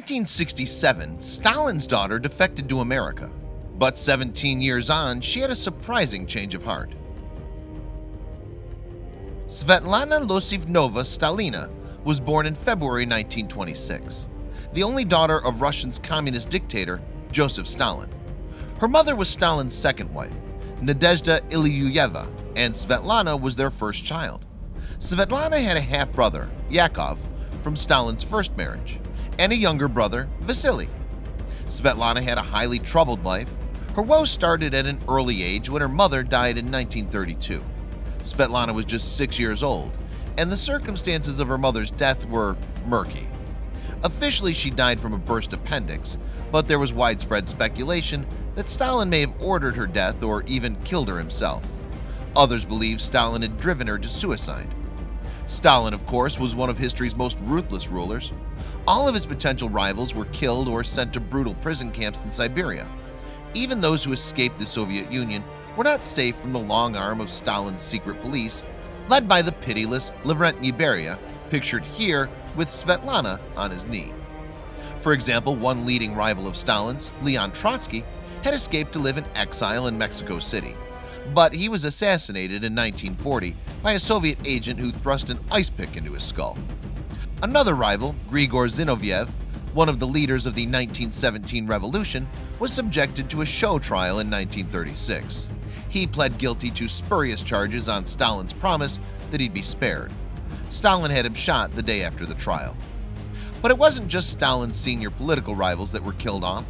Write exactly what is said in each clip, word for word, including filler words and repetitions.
nineteen sixty-seven, Stalin's daughter defected to America, but seventeen years on, she had a surprising change of heart. Svetlana Iosifovna Stalina was born in February nineteen twenty-six, the only daughter of Russia's communist dictator, Joseph Stalin. Her mother was Stalin's second wife, Nadezhda Alliluyeva, and Svetlana was their first child. Svetlana had a half-brother, Yakov, from Stalin's first marriage, and a younger brother, Vasily. Svetlana had a highly troubled life. Her woes started at an early age when her mother died in nineteen thirty-two. Svetlana was just six years old, and the circumstances of her mother's death were murky. Officially, she died from a burst appendix, but there was widespread speculation that Stalin may have ordered her death or even killed her himself. Others believed Stalin had driven her to suicide. Stalin, of course, was one of history's most ruthless rulers. All of his potential rivals were killed or sent to brutal prison camps in Siberia. Even those who escaped the Soviet Union were not safe from the long arm of Stalin's secret police, led by the pitiless Lavrentiy Beria, pictured here with Svetlana on his knee. For example, one leading rival of Stalin's, Leon Trotsky, had escaped to live in exile in Mexico City, but he was assassinated in nineteen forty by a Soviet agent who thrust an ice pick into his skull. Another rival, Grigor Zinoviev, one of the leaders of the nineteen seventeen revolution, was subjected to a show trial in nineteen thirty-six. He pled guilty to spurious charges on Stalin's promise that he'd be spared. Stalin had him shot the day after the trial. But it wasn't just Stalin's senior political rivals that were killed off.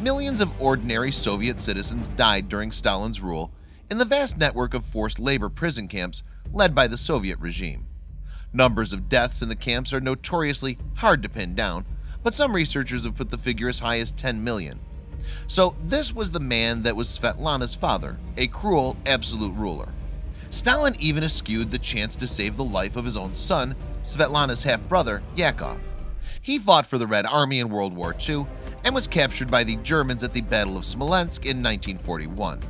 Millions of ordinary Soviet citizens died during Stalin's rule in the vast network of forced labor prison camps led by the Soviet regime. Numbers of deaths in the camps are notoriously hard to pin down, but some researchers have put the figure as high as ten million. So this was the man that was Svetlana's father, a cruel, absolute ruler. Stalin even eschewed the chance to save the life of his own son, Svetlana's half-brother, Yakov. He fought for the Red Army in World War Two and was captured by the Germans at the Battle of Smolensk in nineteen forty-one.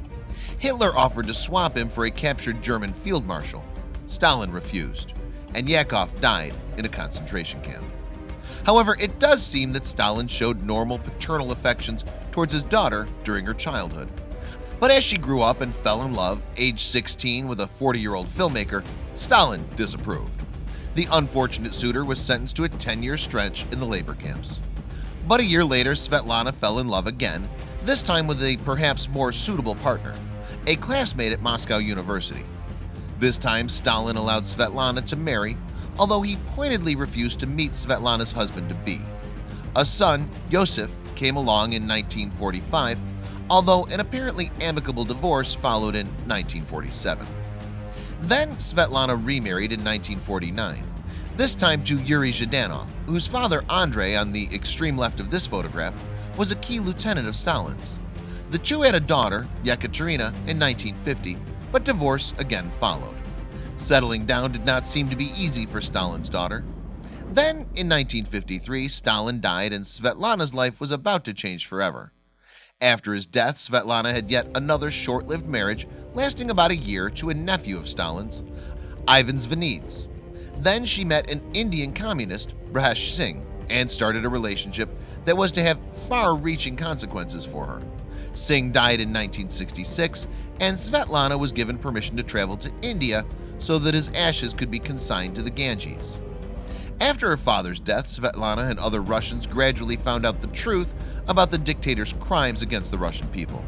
Hitler offered to swap him for a captured German field marshal. Stalin refused, and Yakov died in a concentration camp. However, it does seem that Stalin showed normal paternal affections towards his daughter during her childhood. But as she grew up and fell in love, age sixteen, with a forty-year-old filmmaker, Stalin disapproved. The unfortunate suitor was sentenced to a ten-year stretch in the labor camps. But a year later, Svetlana fell in love again, this time with a perhaps more suitable partner, a classmate at Moscow University. This time, Stalin allowed Svetlana to marry, although he pointedly refused to meet Svetlana's husband-to-be. A son, Joseph, came along in nineteen forty-five, although an apparently amicable divorce followed in nineteen forty-seven. Then Svetlana remarried in nineteen forty-nine, this time to Yuri Zhidanov, whose father Andrei, on the extreme left of this photograph, was a key lieutenant of Stalin's. The two had a daughter, Yekaterina, in nineteen fifty, but divorce again followed. Settling down did not seem to be easy for Stalin's daughter. Then, in nineteen fifty-three, Stalin died and Svetlana's life was about to change forever. After his death, Svetlana had yet another short-lived marriage lasting about a year to a nephew of Stalin's, Ivan Zvenits. Then she met an Indian communist, Brajesh Singh, and started a relationship that was to have far-reaching consequences for her. Singh died in nineteen sixty-six, and Svetlana was given permission to travel to India so that his ashes could be consigned to the Ganges. After her father's death, Svetlana and other Russians gradually found out the truth about the dictator's crimes against the Russian people,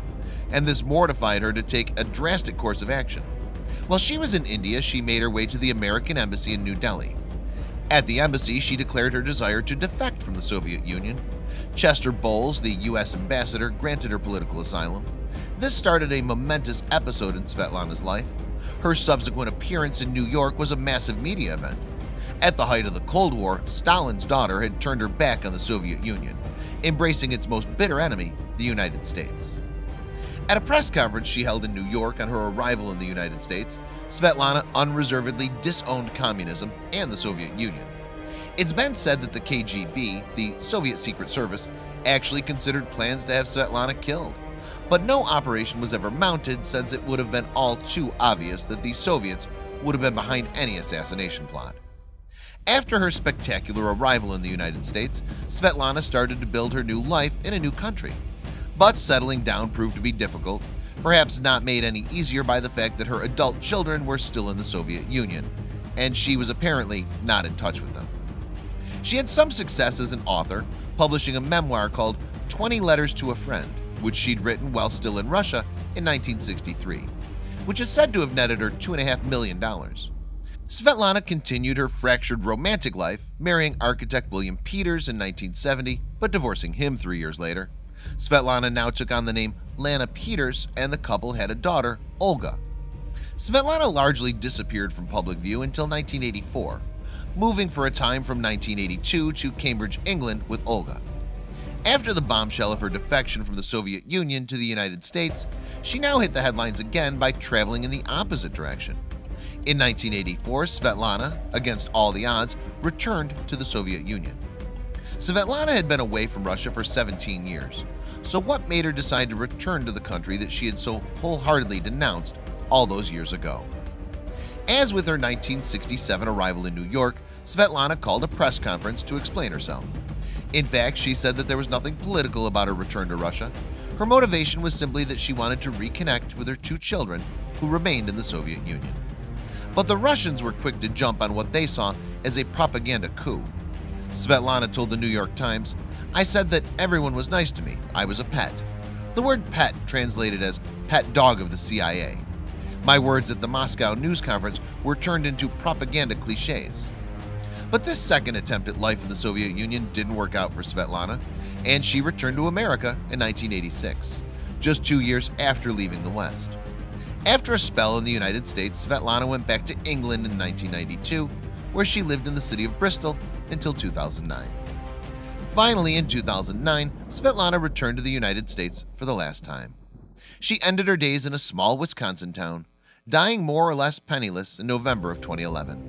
and this mortified her to take a drastic course of action. While she was in India, she made her way to the American embassy in New Delhi. At the embassy, she declared her desire to defect from the Soviet Union. Chester Bowles, the U S ambassador, granted her political asylum. This started a momentous episode in Svetlana's life. Her subsequent appearance in New York was a massive media event. At the height of the Cold War, Stalin's daughter had turned her back on the Soviet Union, embracing its most bitter enemy, the United States. At a press conference she held in New York on her arrival in the United States, Svetlana unreservedly disowned communism and the Soviet Union. It's been said that the K G B, the Soviet Secret Service, actually considered plans to have Svetlana killed, but no operation was ever mounted since it would have been all too obvious that the Soviets would have been behind any assassination plot. After her spectacular arrival in the United States, Svetlana started to build her new life in a new country. But settling down proved to be difficult, perhaps not made any easier by the fact that her adult children were still in the Soviet Union, and she was apparently not in touch with them. She had some success as an author, publishing a memoir called twenty letters to a Friend, which she'd written while still in Russia in nineteen sixty-three, which is said to have netted her two point five million dollars. Svetlana continued her fractured romantic life, marrying architect William Peters in nineteen seventy, but divorcing him three years later. Svetlana now took on the name Lana Peters, and the couple had a daughter, Olga. Svetlana largely disappeared from public view until nineteen eighty-four, moving for a time from nineteen eighty-two to Cambridge, England with Olga. After the bombshell of her defection from the Soviet Union to the United States, she now hit the headlines again by traveling in the opposite direction. In nineteen eighty-four, Svetlana, against all the odds, returned to the Soviet Union. Svetlana had been away from Russia for seventeen years, so what made her decide to return to the country that she had so wholeheartedly denounced all those years ago? As with her nineteen sixty-seven arrival in New York, Svetlana called a press conference to explain herself. In fact, she said that there was nothing political about her return to Russia. Her motivation was simply that she wanted to reconnect with her two children who remained in the Soviet Union. But the Russians were quick to jump on what they saw as a propaganda coup. Svetlana told the New York Times, "I said that everyone was nice to me. I was a pet." The word pet translated as pet dog of the C I A. My words at the Moscow news conference were turned into propaganda cliches. But this second attempt at life in the Soviet Union didn't work out for Svetlana, and she returned to America in nineteen eighty-six, just two years after leaving the West. After a spell in the United States, Svetlana went back to England in nineteen ninety-two, where she lived in the city of Bristol until two thousand nine. Finally, in two thousand nine, Svetlana returned to the United States for the last time. She ended her days in a small Wisconsin town, dying more or less penniless in November of twenty eleven.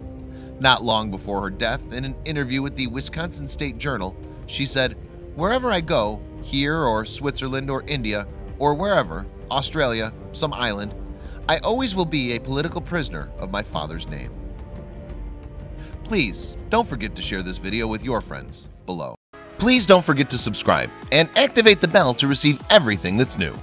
Not long before her death, in an interview with the Wisconsin State Journal, she said, "Wherever I go, here or Switzerland or India or wherever, Australia, some island, I always will be a political prisoner of my father's name." Please don't forget to share this video with your friends below. Please don't forget to subscribe and activate the bell to receive everything that's new.